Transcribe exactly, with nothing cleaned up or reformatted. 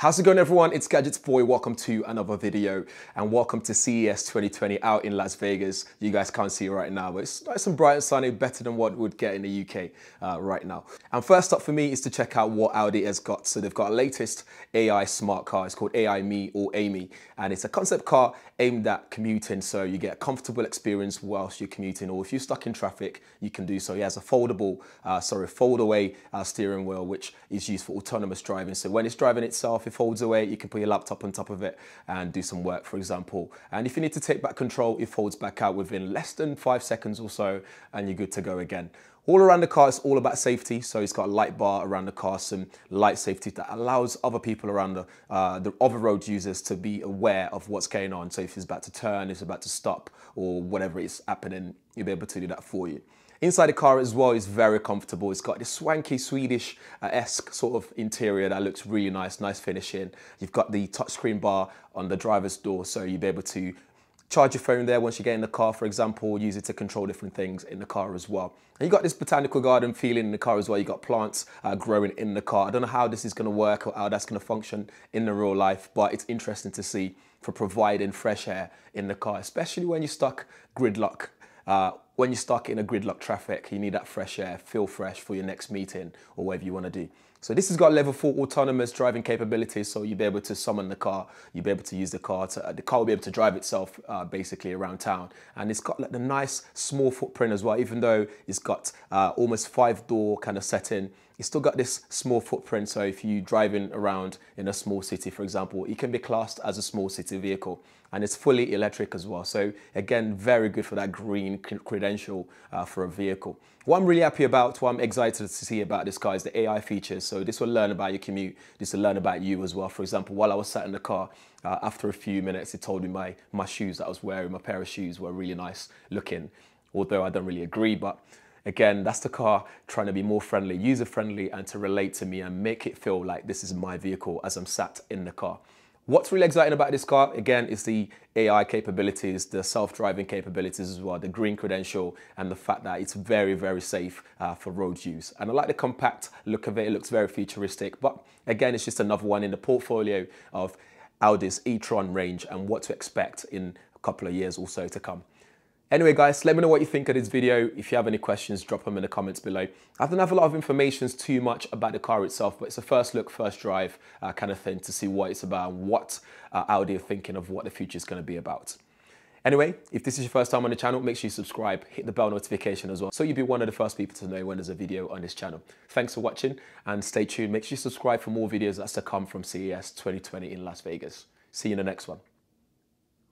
How's it going, everyone? It's Gadgets Boy. Welcome to another video and welcome to C E S twenty twenty out in Las Vegas. You guys can't see it right now, but it's nice and bright and sunny, better than what we'd get in the U K uh, right now. And first up for me is to check out what Audi has got. So they've got a latest A I smart car. It's called A I:ME or AI:ME, and it's a concept car aimed at commuting. So you get a comfortable experience whilst you're commuting, or if you're stuck in traffic, you can do so. It has a foldable, uh, sorry, fold away uh, steering wheel, which is used for autonomous driving. So when it's driving itself, it folds away, you can put your laptop on top of it and do some work, for example. And if you need to take back control, it folds back out within less than five seconds or so, and you're good to go again. All around the car, it's all about safety. So it's got a light bar around the car, some light safety that allows other people around the, uh, the other road users to be aware of what's going on. So if it's about to turn, it's about to stop, or whatever is happening, you'll be able to do that for you. Inside the car as well is very comfortable. It's got this swanky Swedish-esque sort of interior that looks really nice, nice finishing. You've got the touchscreen bar on the driver's door, so you'll be able to charge your phone there once you get in the car, for example, use it to control different things in the car as well. And you got this botanical garden feeling in the car as well. You got plants uh, growing in the car. I don't know how this is gonna work or how that's gonna function in the real life, but it's interesting to see for providing fresh air in the car, especially when you're stuck gridlock. Uh, when you're stuck in a gridlock traffic, you need that fresh air, feel fresh for your next meeting or whatever you want to do. So this has got level four autonomous driving capabilities, so you'll be able to summon the car, you'll be able to use the car, to, the car will be able to drive itself uh, basically around town. And it's got like a nice small footprint as well, even though it's got uh, almost five door kind of setting, it's still got this small footprint. So if you're driving around in a small city, for example, it can be classed as a small city vehicle. And it's fully electric as well. So again, very good for that green credential uh, for a vehicle. What I'm really happy about, what I'm excited to see about this car is the A I features. So this will learn about your commute, this will learn about you as well. For example, while I was sat in the car, uh, after a few minutes, it told me my, my shoes that I was wearing, my pair of shoes were really nice looking, although I don't really agree, but again, that's the car trying to be more friendly, user-friendly, and to relate to me and make it feel like this is my vehicle as I'm sat in the car. What's really exciting about this car, again, is the A I capabilities, the self-driving capabilities as well, the green credential, and the fact that it's very, very safe uh, for road use. And I like the compact look of it. It looks very futuristic, but again, it's just another one in the portfolio of Audi's e-tron range and what to expect in a couple of years or so to come. Anyway, guys, let me know what you think of this video. If you have any questions, drop them in the comments below. I don't have a lot of information too much about the car itself, but it's a first look, first drive uh, kind of thing to see what it's about and what uh, Audi are thinking of what the future is going to be about. Anyway, if this is your first time on the channel, make sure you subscribe, hit the bell notification as well, so you'll be one of the first people to know when there's a video on this channel. Thanks for watching and stay tuned. Make sure you subscribe for more videos that's to come from C E S twenty twenty in Las Vegas. See you in the next one.